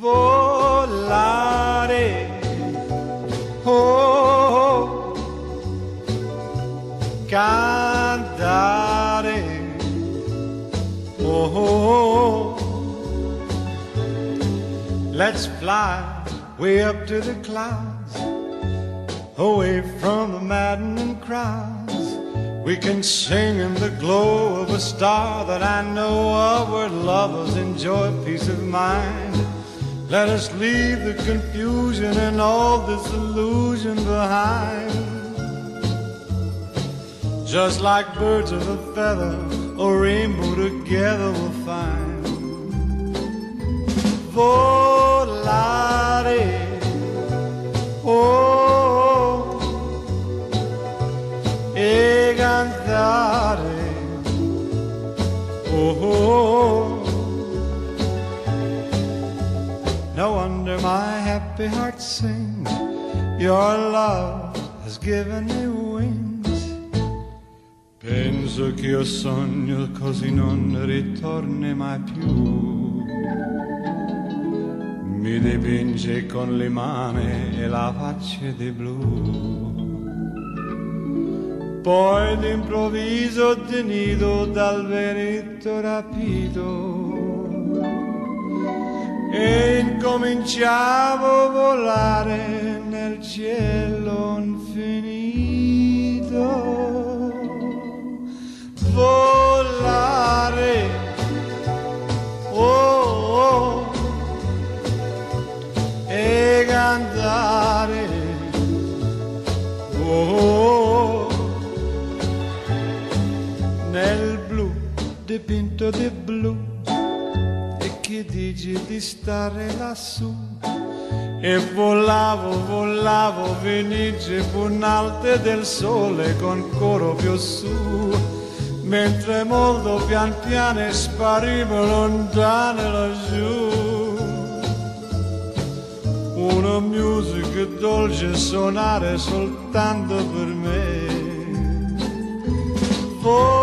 Volare, oh, oh, cantare, oh, oh, oh. Let's fly way up to the clouds, away from the maddening crowds. We can sing in the glow of a star that I know of, where lovers enjoy peace of mind. Let us leave the confusion and all this illusion behind. Just like birds of a feather, a rainbow together we'll find. Volare, oh, e cantare, oh, oh, oh. No wonder my happy heart sings, your love has given me wings. Penso che io sogno così non ritorni mai più. Mi dipinge con le mani e la faccia di blu. Poi d'improvviso tenido dal vento rapido, e incominciavo a volare nel cielo infinito. Volare, oh, oh, e cantare, oh, oh, nel blu dipinto di blu. Che dici di stare lassù? E volavo, volavo, venivo un'alte del sole con coro più su, mentre molto pian piano sparivo lontano laggiù. Una musica dolce suonare soltanto per me.